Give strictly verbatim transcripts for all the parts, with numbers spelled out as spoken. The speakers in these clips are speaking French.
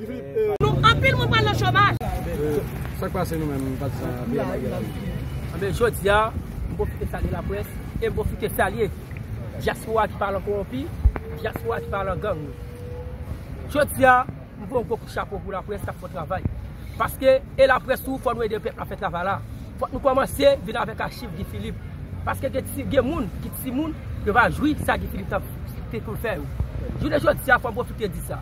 Nous, en pile, nous parlons de chômage. Ça qui passe, nous-mêmes, pas de ça. Je dis, nous profitons de saluer la presse et nous profitons de saluer Jassoua qui parle en corrompu, Jassoua qui parle en gang. Je dis, nous voulons beaucoup de chapeau pour la presse qui fait le travail. Parce que, et la presse, il faut nous aider le peuple à faire le travail là. Il faut que nous commencions à venir avec un chiffre de Philippe. Parce que les gens qui ne vont pas jouer de ça que Philippe a fait pour le faire. Je dis, il faut profiter de ça.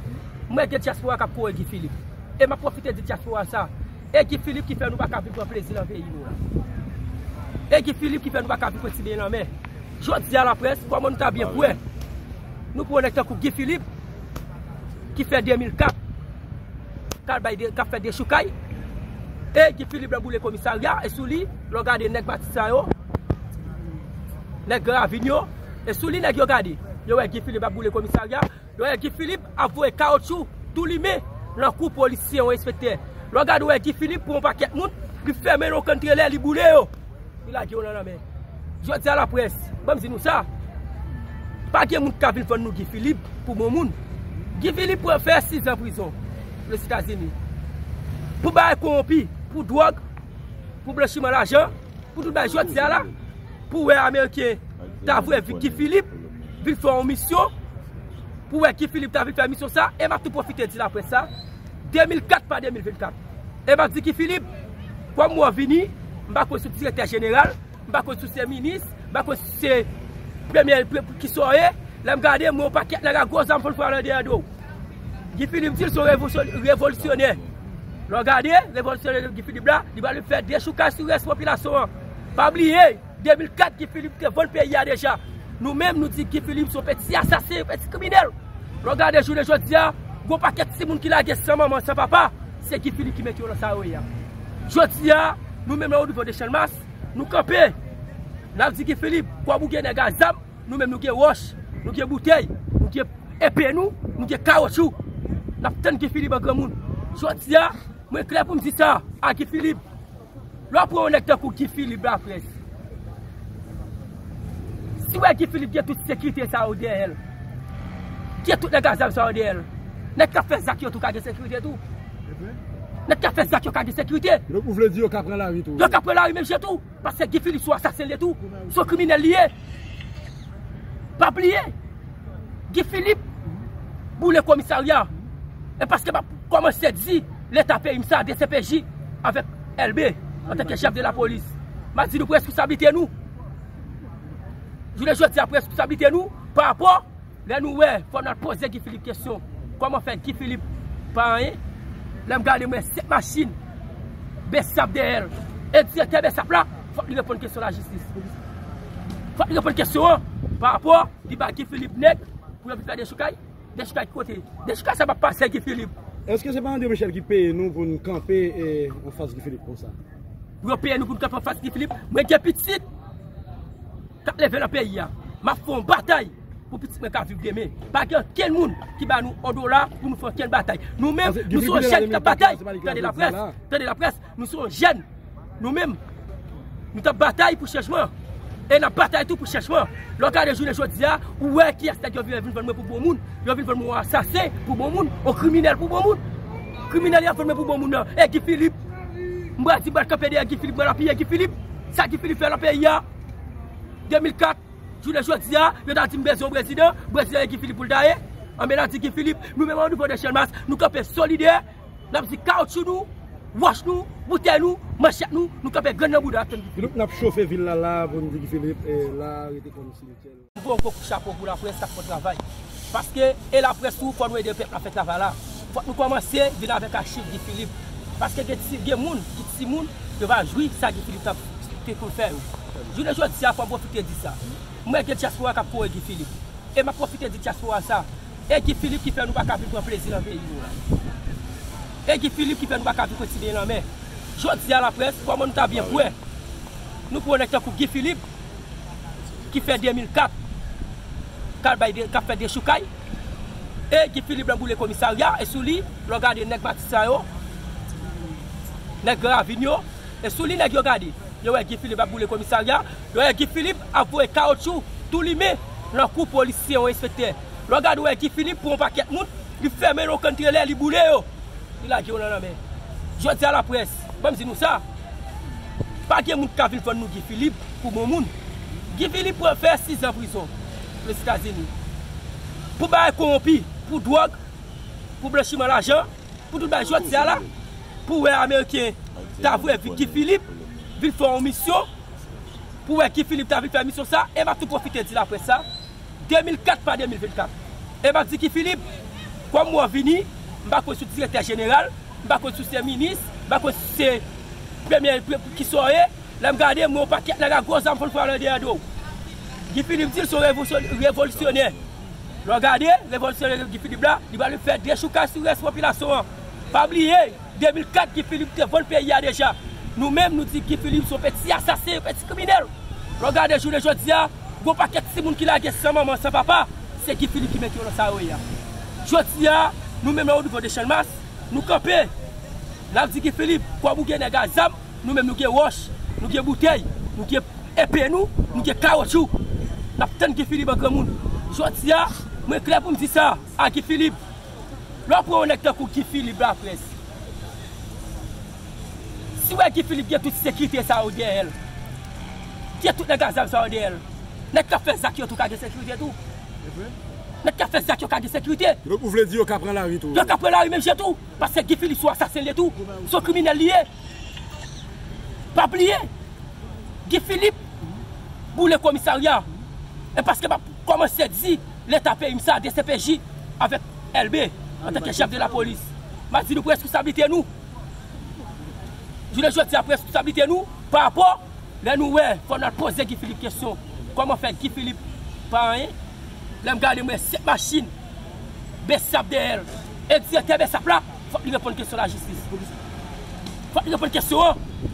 Moi, je suis Jassoua qui a fait Guy Philippe. Et je profite de Jassoua ça. Et Guy Philippe qui fait nous pas vivre de plaisir dans le pays. Et Guy Philippe qui fait nous pas vivre de plaisir dans le pays. Je dis à la presse, comment nous sommes bien pour elle. Nous prenons coup Guy Philippe qui fait deux mille quatre. Qui a fait des choucailles. Et Guy Philippe a boulé le commissariat. Et sous lui, il a regardé les Batistayo, les Gravigno. Et sous lui, il a regardé. Guy Philippe a boulé le commissariat. Guy Philippe a voué caoutchouc tout limé. Dans le coup policier, on inspecteur. Regarde où est Guy Philippe pour un paquet de monde qui ferme nos contrôleurs, les boulets. Il a dit, on en a mais. Je dis à la presse, même si nous ça, pas de monde qui a vu nous Guy Philippe pour mon monde. Guy Philippe pour faire six ans en prison, les États-Unis. Pour bailler corrompu, pour drogue, pour blanchiment d'argent, pour tout le monde. Je dis à la, pour les Américains, t'as vu Guy Philippe, il fait une mission, pour Guy Philippe, t'as vu faire une mission ça, et m'a tout profiter de la presse ça. deux mille quatre par deux mille vingt-quatre. Et je dis que Philippe, comme moi venu, je suis directeur général, je suis ministre, je suis premier qui serait, je regarde mon paquet, je regarde gros enfants pour le faire en Guy Philippe dit qu'ils sont révolutionnaires. Regardez, révolutionnaire de Guy Philippe là, il va lui faire des choucages sur la population. Pas oublier, deux mille quatre, Guy Philippe qui est bon pays déjà. Nous-mêmes, nous disons que Guy Philippe sont petits assassins, petits criminels. Regardez, je le dis. Il y a un paquet de gens qui ont dit sans maman, sans papa, c'est Guy Philippe qui met dans sa roue. Je dis, nous-mêmes, au niveau de Chalmas, nous camper. Nous avons dit Guy Philippe, quoi vous avez des gazam, nous-mêmes, nous avons des roches, nous avons des bouteilles, nous avons des épées, nous avons des caoutchouc. Nous avons tant Guy Philippe en grand monde. Je dis, je suis clair pour me dire ça à Guy Philippe. Là, pour un acteur pour Guy Philippe, la presse. Si vous avez Guy Philippe, il y a toute sécurité, ça, O D L. Il y a tout les gazam, ça, O D L. N'est-ce qu'à faire ça qui est tout cas de sécurité tout? N'est-ce qu'à faire ça qui est tout cas de sécurité? Donc vous voulez dire qu'à prendre la rue tout? Donc qu'à prendre la rue même j'ai tout. Parce que Guy Philippe soit assassin de tout. Son criminel lié. Pas oublié. Guy Philippe, pour le commissariat. Et parce que comme c'est dit, l'État paye ça, D C P J, avec L B, en tant que chef de la police. Je dis nous prenons responsabilité nous. Je voulais juste dire responsabilité nous par rapport à nous, il faut nous poser Guy Philippe question. Comment faire Guy Philippe pas rien? Là, regardez moi cette machine, Bessap derrière. Et directeur Bessap là, faut lui répondre question la justice. Faut lui répondre question par rapport à Guy Philippe net pour faire des choucailles, des choucailles de côté. Des choucailles ça va passer Guy Philippe. Est-ce que c'est pas André Michel qui paye nous pour nous camper et en face Guy Philippe comme ça? Pour payer nous pour nous camper en face Guy Philippe, moi qui petite, quand les vers le pays, m'a fait une bataille. Pour petit mec à vivre demain. Parce qu'il y a quel monde qui va nous en dollar pour nous faire quelle bataille. Nous-mêmes, nous sommes jeunes qui la bataille. Tenez la presse, tenez la presse, nous sommes jeunes. Nous-mêmes, nous avons bataille pour changement. Et nous bataille tout pour changement. Regardez les jours de aujourd'hui, où est-ce qui est-ce qui vient pour bon monde? Ils viennent pour moi assassin pour bon monde, ou criminel pour bon monde. Criminel qui vient pour bon monde. Et Guy Philippe, moi je dis que Guy Philippe, la paye Guy Philippe, ça Guy Philippe fait la paye deux mille quatre. Je le dis, je dis au président, le président est Philippe Pouldaye, on m'a dit que Philippe, nous-mêmes, nous voulons des chalmas, nous sommes solidaires, nous avons dit caoutchouc nous, wash nous, bouteille nous, manchette nous, nous sommes grands dans le bouddha. Nous avons chauffé la ville là, pour nous dire que Philippe est là, il était comme si il était. Nous avons beaucoup de chapeau pour la presse, ça fait le travail. Parce que, et la presse, il faut nous aider le peuple à faire le travail là. Il faut que nous commencions à venir avec un chiffre de Philippe. Parce que, il y a des gens qui vont jouer ça que Philippe a fait pour le faire. Je le dis, il faut profiter de ça. Moi, je suis Jassoua qui a fait Guy Philippe. Et je profite de Jassoua ça. Et Guy Philippe qui fait nous pas vivre plaisir dans le pays. Et Guy Philippe qui fait nous pas vivre plaisir dans le pays. Je dis à la presse, comment nous sommes bien pour elle. Nous prenons pour Guy Philippe qui fait deux mille quatre. Qui a fait des choucailles. Et Guy Philippe a boulé le commissariat. Et sous lui, regardez les Batistayo, les Gravigno. Et sous lui, regardez. Guy Philippe a boulé le commissariat. Guy Philippe a voué caoutchouc tout limé. Dans le coup policier, on inspecteur. Regardez Guy Philippe pour un paquet de monde. Il ferme nos contrôleurs, il boule. il a dit on a mais je dis à la presse, même si nous ça, pas que nous caville pour nous Guy Philippe pour mon monde. Guy Philippe pour faire six ans de prison aux États-Unis. Pour bail corrompu, pour drogue, pour blanchiment d'argent, pour tout bail je dis à là, pour les Américains t'avouer Guy Philippe, ville faire une mission, pour Guy Philippe t'avouer faire mission ça et va tout profiter de la presse ça. deux mille quatre par deux mille vingt-quatre. Et va dire Guy Philippe comme moi vini, je ne suis pas directeur général, je ne suis pas ministre, je ne suis pas premier qui soit. Je regarde mon paquet, je regarde gros enfants pour aller derrière. Guy Philippe dit son révolutionnaire. Regardez, le révolutionnaire Guy Philippe là, il va lui faire des choucas sur la population. Pas oublier, deux mille quatre, Guy Philippe te vole le pays déjà. Nous-mêmes, nous disons que Guy Philippe sont petits assassins, petits criminels. Regardez, je le dis, gros paquet de gens qui l'a gagné sans maman, sans papa, c'est Guy Philippe qui met dans sa roue. Je dis, nous-mêmes, au niveau des chaînes masse, nous camper. Là, je dis que Philippe, quand vous avez des gaz, nous-mêmes, nous avons des roches, nous avons des bouteilles, nous avons des épées, nous avons des caoutchouc. Nous avons des Philippe en grand. Je dis, je suis clair pour me dire ça à Guy Philippe. Lorsqu'on est dans Guy Philippe, la presse. Si vous avez Guy Philippe, il y a toute sécurité, ça au D L. Il y a tout le gaz, ça au D L. Nous avons fait ça qui est tout cas de sécurité. Mais qui a fait ça qui a de sécurité? Donc vous voulez dire qu'il prend la rue tout? Il prend la rue même chez tout. Parce que Guy Philippe sont assassins tout. Ils sont criminels liés. Pas oublier. Guy Philippe, pour le commissariat. Et parce que comme c'est dit, l'État fait ça, D C P J, avec L B, en tant que chef de la police. Je dis nous prenons responsabilité nous. Je le dis nous prenons responsabilité nous. Par rapport, là nous, il faut nous poser Guy Philippe question. Comment faire Guy Philippe? Pas rien. Je regarde cette machine, Bessap D L, et directeur Bessap là, il faut lui répondre à la question de la justice. Il faut lui répondre à la question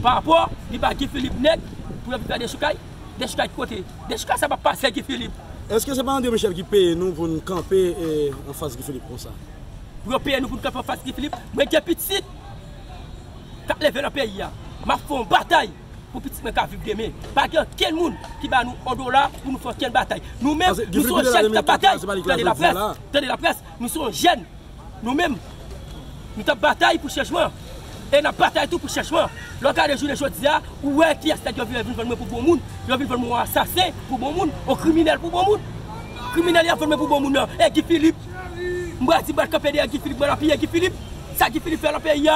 par rapport à Guy Philippe Net pour faire des choucailles, des choucailles de côté. Des choucailles, ça va passer Guy Philippe. Est-ce que ce n'est pas André Michel qui paye nous pour nous camper en face de Guy Philippe comme ça? Pour payer nous pour nous camper en face de Guy Philippe, moi qui suis petit, quand je vais dans le pays, je fais une bataille. Pour petit mec à vivre demain. Pas qu'il y a quel monde qui va nous en dollar pour nous faire quelle bataille. Nous-mêmes, nous sommes jeunes de la bataille. Tenez la presse, tenez la presse, nous sommes jeunes. Nous-mêmes, nous sommes bataille pour changement. Et nous bataille tout pour changement. Lorsqu'on a joué les choses, où est-ce qu'il y a cette ville pour bon monde? Il y a une ville pour assassin pour bon monde, un criminel pour bon monde. Criminel informé pour bon monde. Et Guy Philippe, moi je dis que je Guy Philippe, je suis Guy Philippe. Ça Guy Philippe fait le pays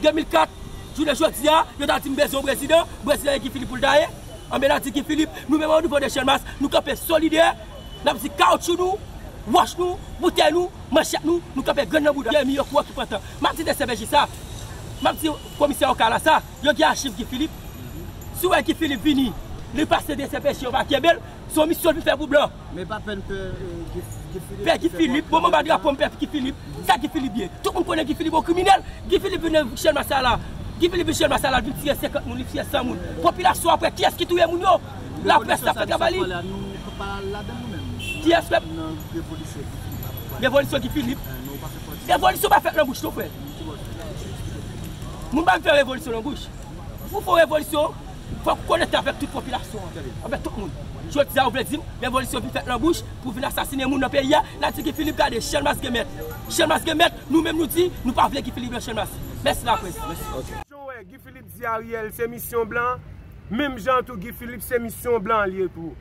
deux mille quatre. Je le dis, je dis que le président, le président Guy Philippe Pouldaye, on me dit que Philippe, nous-mêmes au niveau des chaînes masses, nous sommes solidaires, nous avons dit caoutchouc nous, wash nous, bouteille nous, manchette nous, nous sommes grands dans le bout d'un million de qui prend. Je dis que c'est C B J ça, je dis que le commissaire Okala ça, je dis archive Guy Philippe. Si vous Guy Philippe vini, le passé des C B J va Kébel, son mission lui faire pour blanc. Mais pas peine que Guy Philippe, bon moment de la pompe, Guy Philippe, ça Guy Philippe bien. Tout le monde connaît Guy Philippe au criminel, Guy Philippe vient de chaîne masse là. Qui veut les bichons à la ville, tirer cinquante moules, tirer cent moules. Population après, qui est-ce qui tue les moules? La presse a fait travailler. Qui est-ce que. L'évolution qui Philippe. L'évolution va faire la bouche, ton frère. Nous ne pouvons pas faire l'évolution dans la bouche. Pour faire l'évolution, il faut connecter avec toute la population, avec tout le monde. Je dis à vous, l'évolution qui fait la bouche pour venir assassiner les gens dans le pays. Là, c'est que Philippe garde, Chel Mas Gemet. Chel Mas Gemet, nous-mêmes nous disons, nous ne pouvons pas faire Philippe Chel Mas. Merci la presse. Guy Philippe dit Ariel, c'est mission blanc. Même Jean tout Guy Philippe, c'est mission blanc lié tout.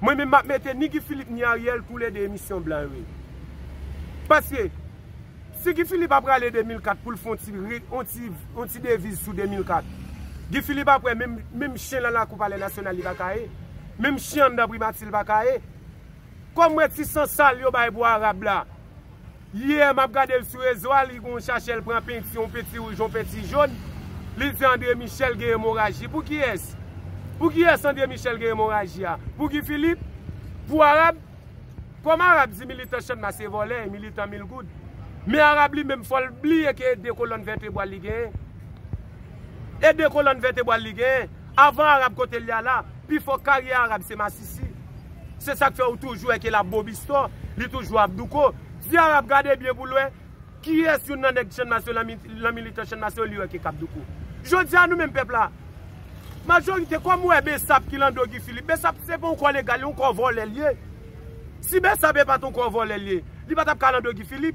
Moi, je ne mettais ni Guy Philippe ni Ariel pour les deux missions blanc. Parce que si Guy Philippe après les deux mille quatre pour le fond, on tire devise sous deux mille quatre. Guy Philippe après, même chien dans la Coupe à la nationale, il va caer. Même chien dans la primatie, il va caer. Comme moi, si sans sale, il va y boire arabe là. Hier, je regardais sur les réseaux, ils cherchaient à prendre un petit rouge, un petit jaune. Ils disent André Michel a une hémorragie. Pour qui est-ce? Pour qui est-ce André Michel a une hémorragie? Pour Guy Philippe? Pour Arabe? Comme Arabe dit militant chène, c'est volé, militant mille gouttes. Mais Arabe lui-même, il faut oublier que des colonnes vertébrales ligées. Et des colonnes vertébrales ligées. Avant Arabe, quand il y a là, puis il faut carrière Arabe, c'est Massissi. C'est ça que fait toujours avec la Bobiston, il toujours Abdouko. Si Arabe regardez bien pour lui, qui est sur la chaîne nationale, la militaire chaîne nationale, qui est Kabdoukou. Je dis à nous-mêmes, peuple là, majorité comme moi, Bessap qui l'a dit Philippe, Bessap c'est bon qu'on légal, on qu'on vole les liés. Si Bessap n'est pas ton qu'on vole les liés, il va pas t'appeler Philippe.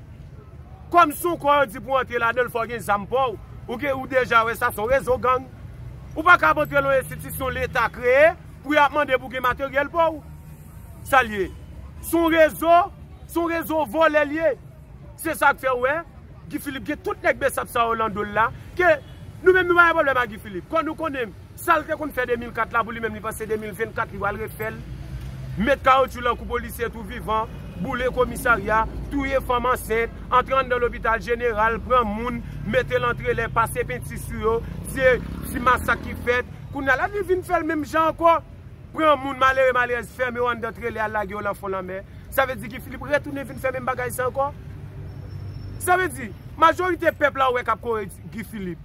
Comme son quoi dit pour entrer là-dedans, il faut qu'il y ait Zampo, ou déjà, ça, son réseau gang. Ou pas qu'à entrer dans l'institution l'État créé, pour y demander pour qu'il y ait matériel pour vous. Ça lié. Son réseau, son réseau vole lié. C'est ça que fait, ouais. Guy Philippe, qui tout le monde ça Hollande là, que nous-mêmes, nous avons problème à Guy Philippe. Quand nous connaissons, ça le qu'on fait deux mille quatre là, pour lui-même, il passe deux mille vingt-quatre, il va le refaire. Mettre caoutchouc là, coup policier tout vivant, bouler commissariat, tuer femme enceinte, entrer dans l'hôpital général, prendre moun, mettre l'entrée les passer petit sur c'est si massacre qui fait, qu'on a la vie vient faire le même genre encore, prendre moun malheureux malheureux ferme on d'entrer les à la gueule en fond la mer. Ça veut dire que Philippe retourner vient faire même bagaille ça encore. Ça veut dire majorité peuple là ouais cap Guy Philippe.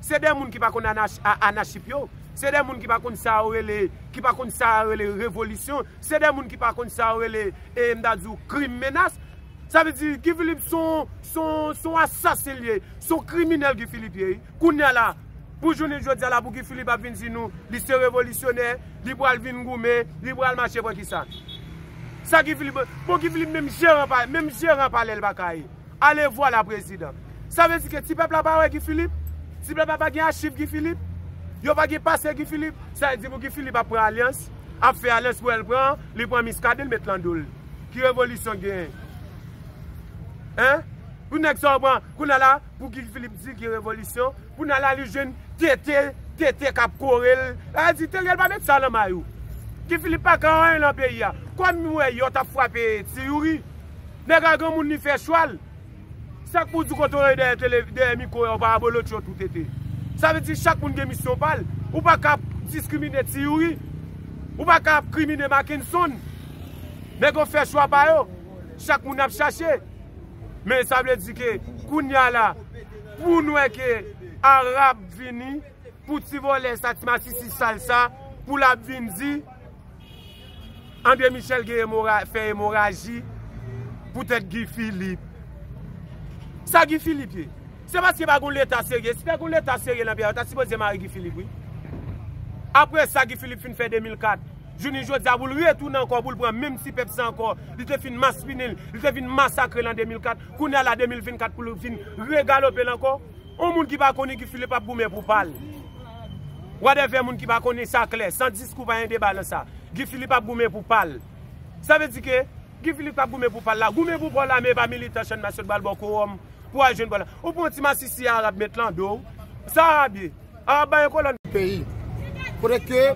C'est des moun qui pas connait anarchipio. C'est des gens qui ne connaissent pas les révolutions. C'est des gens qui ne connaissent pas les crimes menaces. Ça veut dire que Philippe sont assassins, sont criminels. Qui Philippe là, pour journée aujourd'hui là pour Philippe a venir nous, il est révolutionnaire, il va venir goumer, il va marcher pour qui ça. Ça qui Philippe, pour qui Philippe même gérant pas, même gérant pas le bakaï. Allez voir la président. Ça veut dire que si peuple pas qui Philippe, si peuple pas qui archive qui Philippe. Il n'y a pas de passe Guy Philippe. Ça veut dire que Philippe a pris alliance, a fait alliance pour elle prendre, il prend Miscadel, il met l'andoule. Qui révolution gagne? Hein? Pour nous, pour nous, pour Guy Philippe dit qu'il y a révolution, pour nous, les jeunes, tété, tété, cap corel. Elle dit, elle va mettre ça dans le maillot. Guy Philippe n'a pas rien dans le pays. Comme nous, il a frappé Tiouri. Les gars, ils ont fait choual. Ça pour du côté des micros, on va abolir tout été. Ça veut dire que chaque monde a une mission balle. Ou pas qu'à discriminer Thiouri. Ou pas qu'à criminer Mackinson. Mais qu'on fait choix par eux. Chaque monde a cherché. Mais ça veut dire que, Kounia là, pour nous, que Arabes viennent, pour Tivolet, Satimatissi, Salsa, pour la Vindi, André Michel fait hémorragie, pour être Guy Philippe. Ça, Guy Philippe. C'est parce qu'il n'y a pas l'État sérieux. Si vous avez l'État sérieux, vous avez supposé marier Guy Philippe. Après ça, Guy Philippe fin fait deux mille quatre. Je ne sais pas, vous le retournez encore, vous le prenez, même si Pepsi encore, il te fait massacrer, il te fait massacrer en deux mille quatre. Qu'on est là en deux mille vingt-quatre pour le fin, regaloper encore. Un monde qui va connaître Guy Philippe, pas pour me pour parler. Ou à des gens qui va connaître ça clair, sans discours, pas un débat dans ça. Guy Philippe, pas pour me pour parler. Ça veut dire que Guy Philippe, pas pour me pour parler. Vous me pour parler, mais pas militant, je ne sais pas, pour les jeunes, ou pour un petit massissi arabe mettre l'en dos, ça a bien. Arabe est colonne du pays. Pour que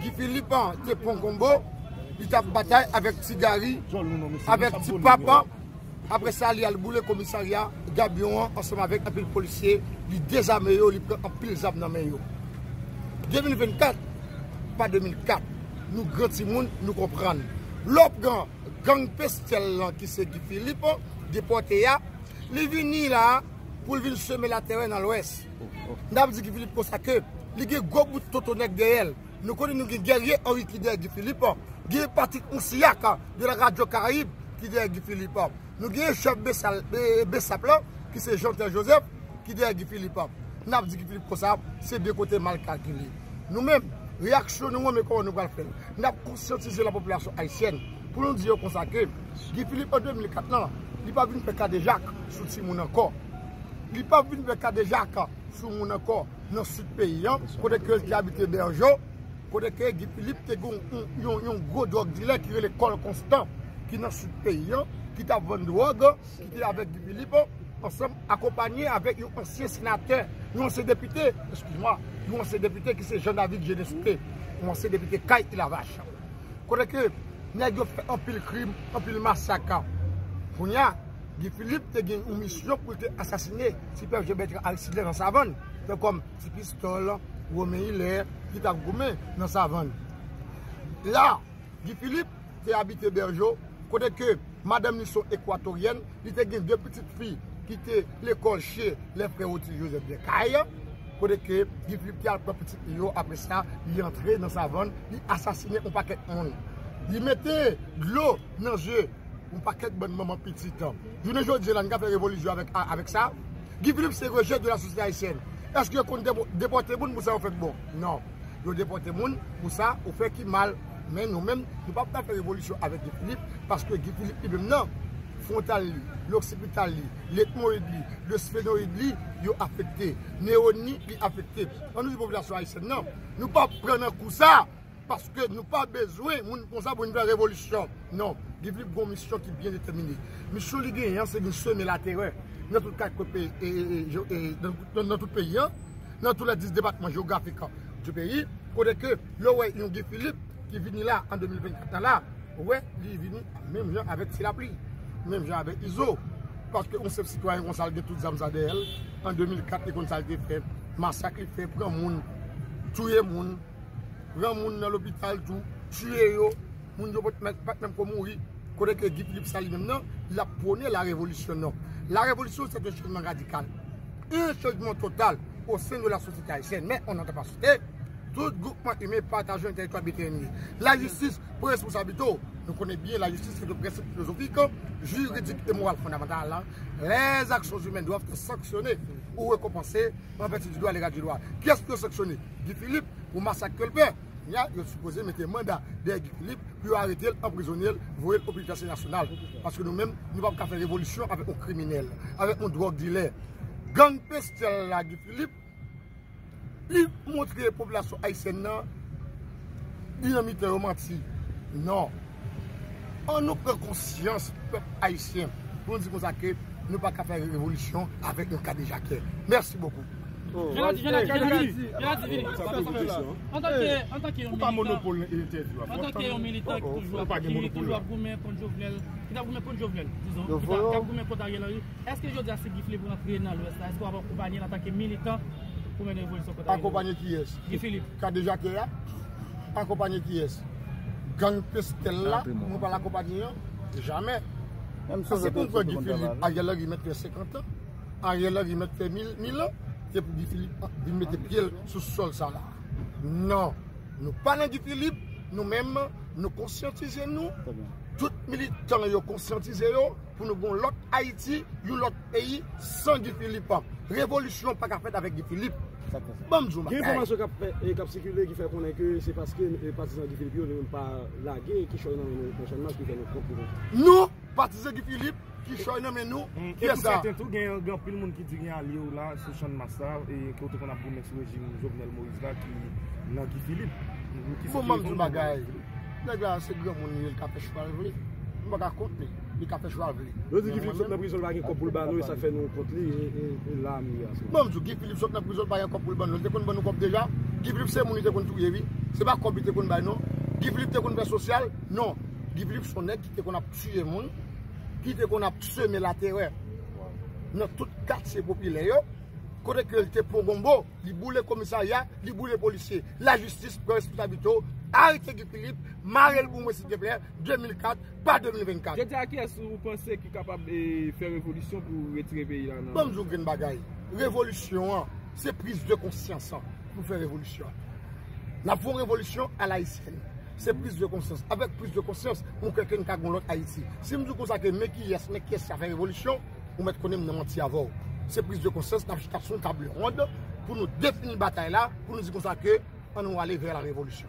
Guy Philippe, c'est pour Combo, il a bataille avec Tigari, avec Petit Papa. Après ça, il a le boulet commissariat, Gabion, ensemble avec un pile policier, il désarme, il prend un pile zab dans la main. deux mille vingt-quatre, pas deux mille quatre, nous, grands timoun, nous comprenons. L'autre gang, gang pestel qui c'est Guy Philippe, déporté à. Les vignes là, pour venir semer la terre dans l'ouest. Nous avons dit que Philippe Kosake, il y a un gros bout de totonec derrière. Nous connaissons des guerriers Henri qui derrière Guy Philippe. Il y a une partie de la radio Caraïbe qui derrière Guy Philippe. Nous avons un chef Bessaplan, qui c'est Jean-David Joseph, qui derrière Guy Philippe. Nous avons dit que Philippe Kosake, c'est bien côté mal calculé. Nous-mêmes, réaction, nous avons comment nous allons faire. Nous avons conscientisé la population haïtienne pour nous dire que Guy Philippe en deux mille quatre, il n'est pas venu faire de Jacques sur Simon encore. Il n'est pas venu faire de Jacques sur mon encore dans ce pays. Quand il habite Bergeau, quand Guy Philippe a un gros drogue dealer qui est l'école constant qui est dans ce pays, qui a vendu drogue, qui est avec Guy Philippe, ensemble accompagné avec un ancien sénateur, un ancien député, excuse-moi, un ancien député qui c'est Jean-David Génespé, un ancien député Guy Lavache. Quand il a fait un pile crime, un pile massacre. Guy Philippe a une mission pour assassiner si peuvent mettre accident dans sa vanne. C'est comme si pistole, ou il qui t'a gommé dans sa vanne. Là, Guy Philippe est habité Bergeau, côté que Madame Nisson équatorienne, il a deux petites filles qui étaient l'école chez les frères Joseph de Caille. Côté que Guy Philippe a pris petite fille, après ça, il est entré dans sa vanne, il a assassiné un paquet de monde. Il mettait de l'eau dans le jeu. Un paquet de bonnes mamans petites. Je ne sais pas si révolution avec, avec ça. Guy Philippe, c'est rejet de la société haïtienne. Est-ce que vous déportez les gens pour ça vous faites bon? Non. Vous déportez les gens pour ça vous faites qui mal. Mais nous-mêmes, nous ne pouvons pas faire révolution avec Guy Philippe parce que Guy Philippe, il frontal, l'occipital, l'ethmoïde, le sphénoïde, ils sont affectés. Néonie, ils sont affectés. Quand nous, la population haïtienne, non. Nous ne prenons pas un coup ça parce que nous n'avons pas besoin de ça pour une révolution. Non. Il y a une mission qui est bien déterminée. Mission Ligue, c'est une semer la terre dans tout le pays, dans tous les dix départements géographiques du pays. Pour que le Guy Philippe qui vient là en deux mille vingt-quatre, là, ouais, il vient même gens avec Silapli, même gens avec I S O. Parce qu'on sait citoyen qu'on salue toutes les âmes à elle. En deux mille quatre, ils ont salé fait massacre, fait prendre monde, tuer monde, prendre monde dans l'hôpital, tout, tuer yo, monde ne peut pas même comme mourir. Pour que Guy Philippe salue maintenant, il a prôné la révolution. Non. La révolution, c'est un changement radical, un changement total au sein de la société haïtienne. Mais on n'entend pas sauter. Tout groupement humain partage un territoire déterminé. La justice pour responsabilité, nous connaissons bien la justice, c'est le principe philosophique, juridique et moral fondamental. Les actions humaines doivent être sanctionnées ou récompensées en vertu du droit légal du droit. Qu'est-ce que sanctionner? Guy Philippe pour massacrer le père. Il a supposé mettre un mandat derrière Guy Philippe pour arrêter, emprisonner, voler aux populations nationales. Parce que nous-mêmes, nous ne pouvons pas faire révolution avec un criminel, avec un drogue dealer. Gang bestial là, Guy Philippe. Il montre que la population haïtienne dynamite romantique. Non. On nous prend conscience, peuple haïtien, pour nous dire que nous ne pouvons pas faire une révolution avec un cas de Jacquet. Merci beaucoup. En tant que militant qui est toujours gourmet contre Jovenel, qui est gourmet contre Jovenel, disons, qui est gourmet contre Ariel Henry, est-ce que je dois se gifler pour entrer dans l'Ouest? Est-ce qu'on va accompagner en tant que militant? Accompagné qui est Guy Philippe. Quand déjà qu'il y a, accompagné qui est Gang Pestel là, nous ne pas l'accompagner. Jamais. C'est pour que Guy Philippe, Ariel Henry mette cinquante ans, Ariel Henry mette mille ans, c'est pour Guy Philippe, il mette pied sous le sol ça là. Non. Nous parlons de Guy Philippe, nous-mêmes, nous conscientisons nous. Tout militant nous conscientisons pour nous bon l'autre Haïti, l'autre pays sans Guy Philippe. Révolution pas faite avec Guy Philippe. Bonjour. Il y a une information qui a circulé qui fait qu'on est que c'est parce que les partisans Guy Philippe ne sont pas lagués qui choisissent dans prochainement qui fait notre propre. Nous, partisans Guy Philippe, qui choisissent mais nous, qui est ça. Il y a un peu de monde qui dit qu'il y a un lieu là, ce champ de massacre, et qu'on a pour mettre sous le régime Jovenel Moïse là, qui est Guy Philippe. Il faut même du bagage. Les gars, c'est grand monde qui a fait cheval volé. Je ne vais pas compter. Il a fait cheval volé. Le Guy Philippe sort de la prison, il a fait pour le ça fait nous contre lui et là, bon, Guy Philippe sort de la prison, il a fait pour le bain. Nous avons nous déjà. Guy Philippe, c'est mon idée qu'on trouve. Ce n'est pas qu'on peut qu'on bain, non. Guy Philippe, c'est qu'on fait social, non. Guy Philippe, son nègre, qui qu'on a tué le monde, qui qu'on a semé la terreur. Dans tout quartier populaire, quand il était pour Gombo, il boule commissariat, il boule policier. La justice pour responsabilité. Arrêtez Guy Philippe, marrez le boum s'il te plaît, deux mille quatre, pas deux mille vingt-quatre. Je dis à qui est-ce que vous pensez qu'il est capable de faire révolution pour retirer le pays? Bonjour, Green Bagay. Révolution, c'est prise de conscience pour faire révolution. La bonne révolution à l'haïtienne, c'est prise de conscience. Avec prise de conscience, pour quelqu'un qui a gagné l'autre Haïti. Si vous dites que mais qui est-ce qui fait révolution, vous mettez qu'on est menti avant. C'est prise de conscience, nous avons une table ronde pour nous définir la bataille là, pour nous dire qu'on va aller vers la révolution.